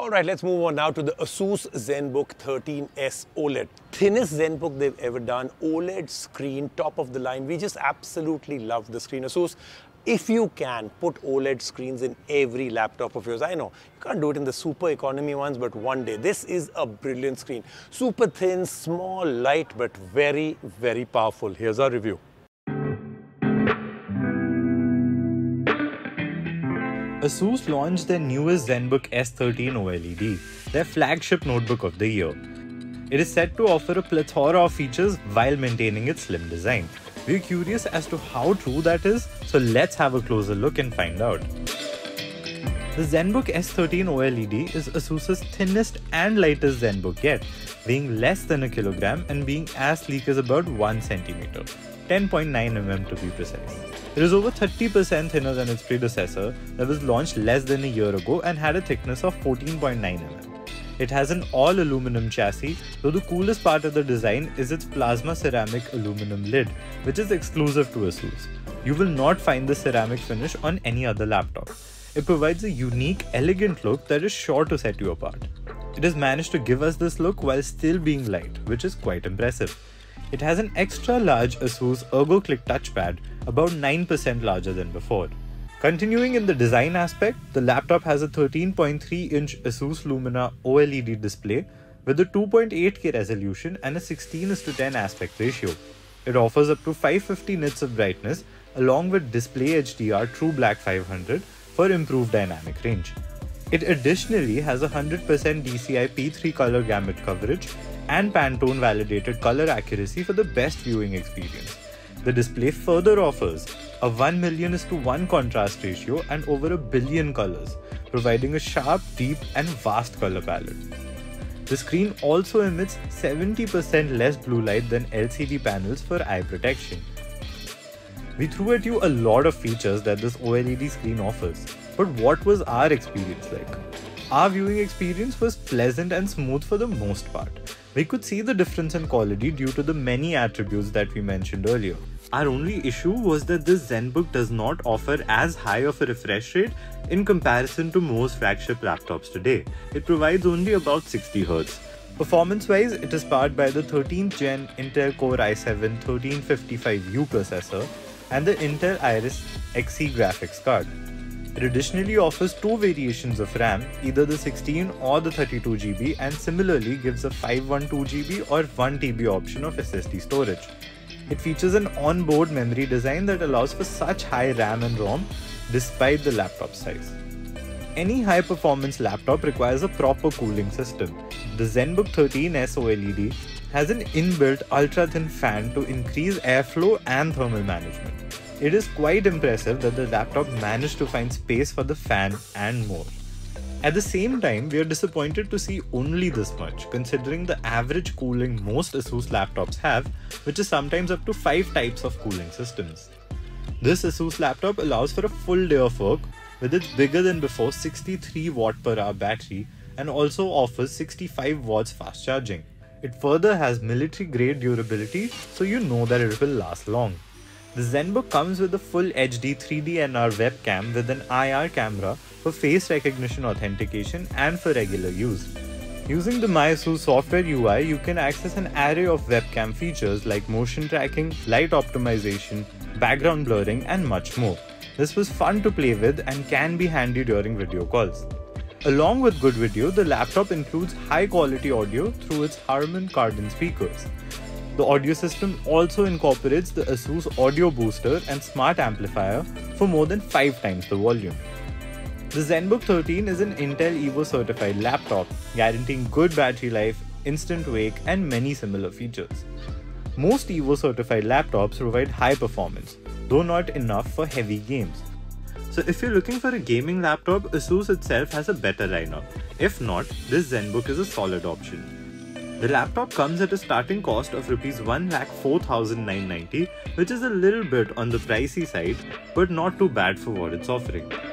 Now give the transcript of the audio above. Alright, let's move on now to the ASUS Zenbook 13S OLED. Thinnest Zenbook they've ever done, OLED screen, top of the line. We just absolutely love the screen. ASUS, if you can, put OLED screens in every laptop of yours. I know, you can't do it in the super economy ones, but one day. This is a brilliant screen. Super thin, small, light, but very, very powerful. Here's our review. ASUS launched their newest Zenbook S13 OLED, their flagship notebook of the year. It is set to offer a plethora of features while maintaining its slim design. We're curious as to how true that is, so let's have a closer look and find out. The Zenbook S13 OLED is ASUS's thinnest and lightest Zenbook yet, weighing less than a kilogram and being as sleek as about 1 centimeter. 10.9 mm to be precise. It is over 30% thinner than its predecessor that was launched less than a year ago and had a thickness of 14.9 mm. It has an all-aluminum chassis, though the coolest part of the design is its plasma ceramic aluminum lid, which is exclusive to ASUS. You will not find this ceramic finish on any other laptop. It provides a unique, elegant look that is sure to set you apart. It has managed to give us this look while still being light, which is quite impressive. It has an extra-large ASUS ErgoClick touchpad, about 9% larger than before. Continuing in the design aspect, the laptop has a 13.3-inch ASUS Lumina OLED display with a 2.8K resolution and a 16:10 aspect ratio. It offers up to 550 nits of brightness along with DisplayHDR True Black 500 for improved dynamic range. It additionally has 100% DCI-P3 color gamut coverage and Pantone validated color accuracy for the best viewing experience. The display further offers a 1,000,000:1 contrast ratio and over 1 billion colors, providing a sharp, deep and vast color palette. The screen also emits 70% less blue light than LCD panels for eye protection. We threw at you a lot of features that this OLED screen offers, but what was our experience like? Our viewing experience was pleasant and smooth for the most part. We could see the difference in quality due to the many attributes that we mentioned earlier. Our only issue was that this Zenbook does not offer as high of a refresh rate in comparison to most flagship laptops today. It provides only about 60 Hz. Performance-wise, it is powered by the 13th gen Intel Core i7-1355U processor and the Intel Iris XE graphics card. It additionally offers two variations of RAM, either the 16 or the 32GB, and similarly gives a 512GB or 1TB option of SSD storage. It features an onboard memory design that allows for such high RAM and ROM despite the laptop size. Any high-performance laptop requires a proper cooling system. The Zenbook 13S OLED has an inbuilt ultra-thin fan to increase airflow and thermal management. It is quite impressive that the laptop managed to find space for the fan and more. At the same time, we are disappointed to see only this much, considering the average cooling most ASUS laptops have, which is sometimes up to 5 types of cooling systems. This ASUS laptop allows for a full day of work with its bigger than before 63 Wh/H battery and also offers 65 watts fast charging. It further has military-grade durability, so you know that it will last long. The Zenbook comes with a full HD 3DNR webcam with an IR camera for face recognition authentication and for regular use. Using the MyASUS software UI, you can access an array of webcam features like motion tracking, light optimization, background blurring and much more. This was fun to play with and can be handy during video calls. Along with good video, the laptop includes high-quality audio through its Harman Kardon speakers. The audio system also incorporates the ASUS Audio Booster and Smart Amplifier for more than 5 times the volume. The Zenbook 13 is an Intel Evo certified laptop, guaranteeing good battery life, instant wake and many similar features. Most Evo certified laptops provide high performance, though not enough for heavy games. So if you're looking for a gaming laptop, ASUS itself has a better lineup. If not, this Zenbook is a solid option. The laptop comes at a starting cost of ₹1,04,990, which is a little bit on the pricey side, but not too bad for what it's offering.